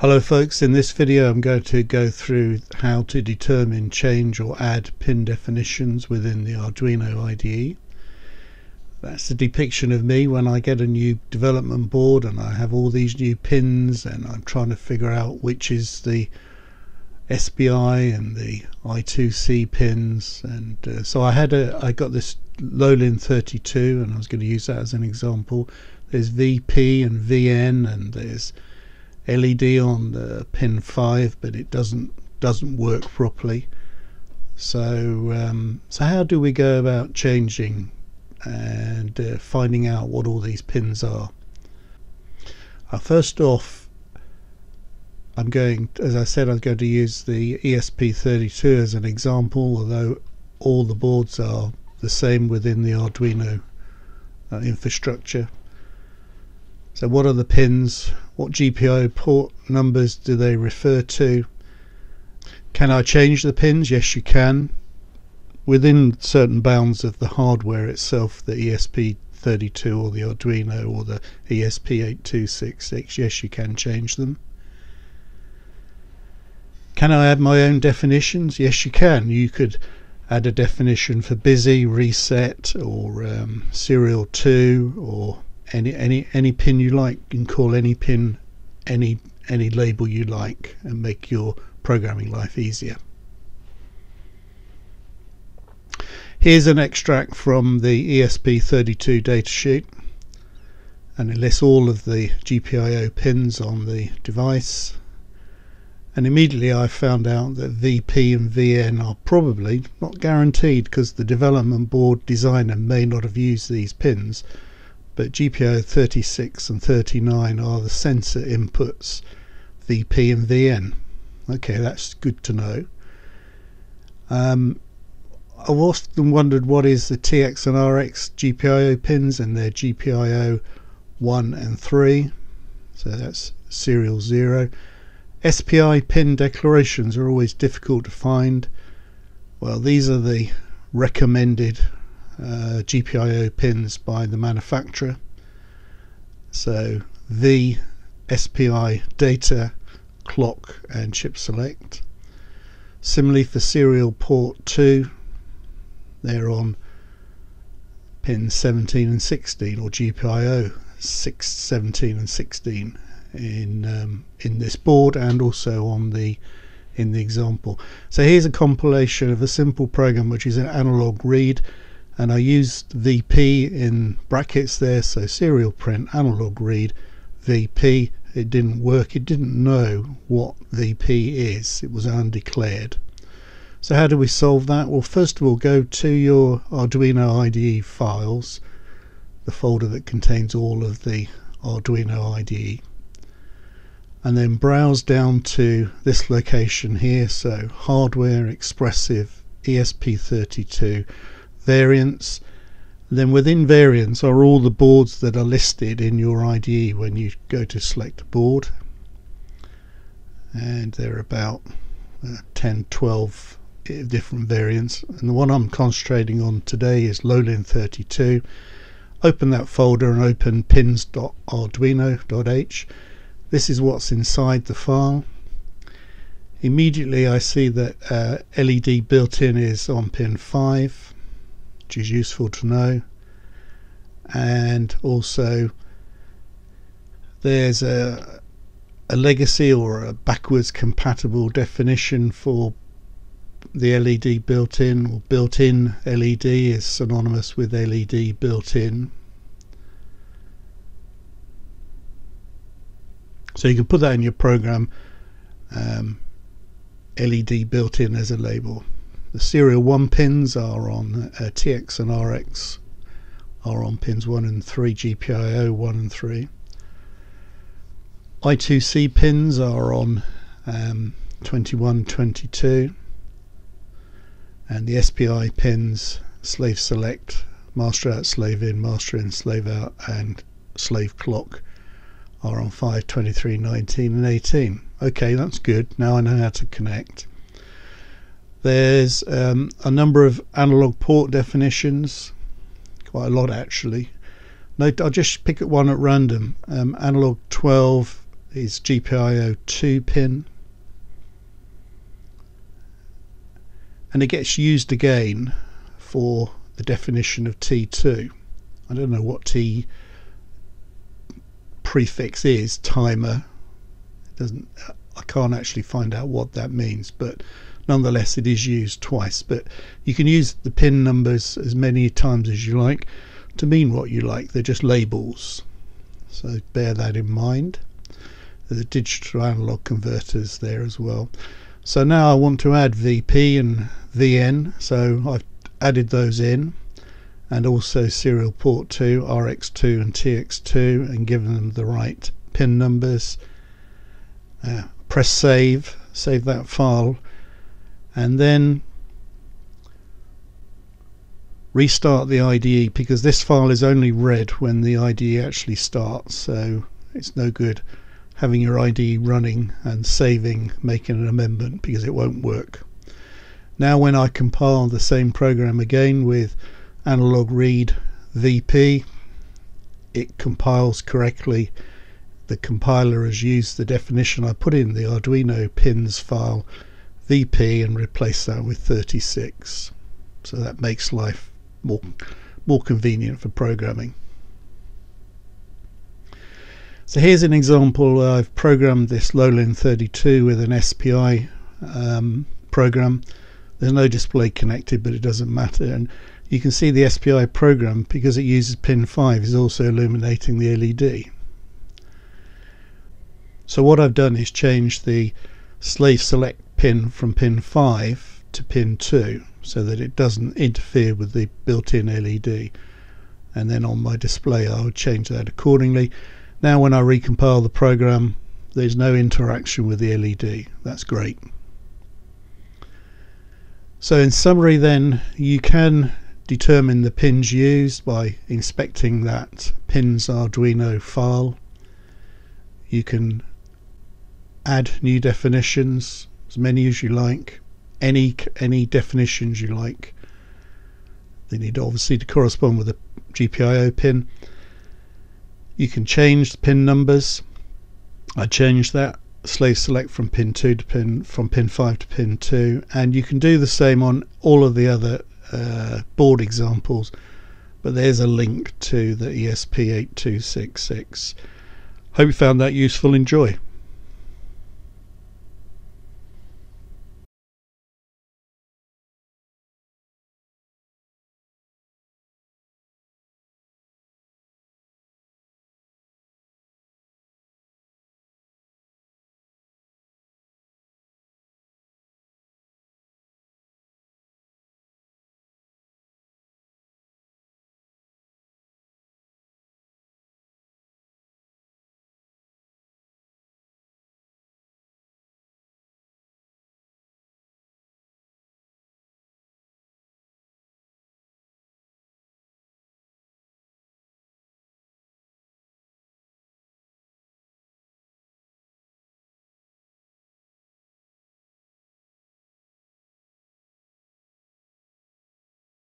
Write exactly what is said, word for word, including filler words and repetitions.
Hello folks, in this video I'm going to go through how to determine, change or add pin definitions within the Arduino I D E. That's a depiction of me when I get a new development board and I have all these new pins and I'm trying to figure out which is the S P I and the I two C pins. And uh, so I had a, I got this Lolin thirty-two and I was going to use that as an example. There's V P and V N and there's L E D on the pin five, but it doesn't doesn't work properly. So um, so how do we go about changing and uh, finding out what all these pins are? Uh, first off, I'm going, as I said, I'm going to use the E S P thirty-two as an example, although all the boards are the same within the Arduino uh, infrastructure. So what are the pins? What G P I O port numbers do they refer to? Can I change the pins? Yes, you can, within certain bounds of the hardware itself, the E S P thirty-two or the Arduino or the E S P eight two six six. Yes, you can change them. Can I add my own definitions? Yes, you can. You could add a definition for busy, reset, or um, serial two, or any any any pin you like. You can call any pin any any label you like and make your programming life easier. Here's an extract from the E S P thirty-two datasheet, and it lists all of the G P I O pins on the device, and immediately I found out that V P and V N are probably not guaranteed because the development board designer may not have used these pins, but G P I O thirty-six and thirty-nine are the sensor inputs, V P and V N. Okay, that's good to know. Um, I've often wondered what is the T X and R X G P I O pins, and they're G P I O one and three, so that's serial zero. S P I pin declarations are always difficult to find. Well, these are the recommended Uh, G P I O pins by the manufacturer. So V, S P I, data, clock and chip select. Similarly for serial port two, they're on pins seventeen and sixteen, or G P I O six, seventeen and sixteen in um, in this board and also on the in the example. So here's a compilation of a simple program which is an analog read, and I used V P in brackets there, so serial print, analog read, V P. It didn't work, it didn't know what V P is, it was undeclared. So how do we solve that? Well, first of all, go to your Arduino I D E files, the folder that contains all of the Arduino I D E, and then browse down to this location here, so hardware, expressive, E S P thirty-two, variants. Then within variants are all the boards that are listed in your I D E when you go to select board, and there are about uh, ten, twelve different variants, and the one I'm concentrating on today is Lolin thirty-two. Open that folder and open pins dot arduino dot h. This is what's inside the file. Immediately I see that uh, L E D built-in is on pin five, which is useful to know, and also there's a, a legacy or a backwards compatible definition for the L E D built-in, or built-in L E D is synonymous with L E D built-in. So you can put that in your program, um, L E D built-in as a label. The serial one pins are on uh, T X and R X are on pins one and three, G P I O one and three. I two C pins are on um, twenty-one, twenty-two, and the S P I pins, slave select, master out, slave in, master in, slave out and slave clock, are on five, twenty-three, nineteen and eighteen. Okay, that's good, now I know how to connect. There's um, a number of analog port definitions, quite a lot actually. No, I'll just pick one at random. Um, analog twelve is G P I O two pin, and it gets used again for the definition of T two. I don't know what T prefix is, timer. It doesn't. I can't actually find out what that means, but nonetheless it is used twice. But you can use the pin numbers as many times as you like to mean what you like. They're just labels, so bear that in mind. There's a digital analog converters there as well. So now I want to add V P and V N, so I've added those in, and also serial port two, R X two and T X two, and given them the right pin numbers. Uh, press save, save that file, and then restart the I D E, because this file is only read when the I D E actually starts, so it's no good having your I D E running and saving, making an amendment, because it won't work. Now when I compile the same program again with analog read V P, it compiles correctly. The compiler has used the definition I put in the Arduino pins file V P and replaced that with thirty-six. So that makes life more, more convenient for programming. So here's an example where I've programmed this Lolin thirty-two with an S P I um, program. There's no display connected, but it doesn't matter, and you can see the S P I program, because it uses pin five, is also illuminating the L E D. So what I've done is change the slave select pin from pin five to pin two, so that it doesn't interfere with the built-in L E D, and then on my display I would change that accordingly. Now when I recompile the program, there's no interaction with the L E D. That's great. So in summary then, you can determine the pins used by inspecting that pins Arduino file. You can add new definitions, as many as you like, any any definitions you like. They need obviously to correspond with the G P I O pin. You can change the pin numbers. I changed that slave select from pin two to pin, from pin five to pin two, and you can do the same on all of the other uh, board examples, but there's a link to the E S P eight two six six. Hope you found that useful. Enjoy.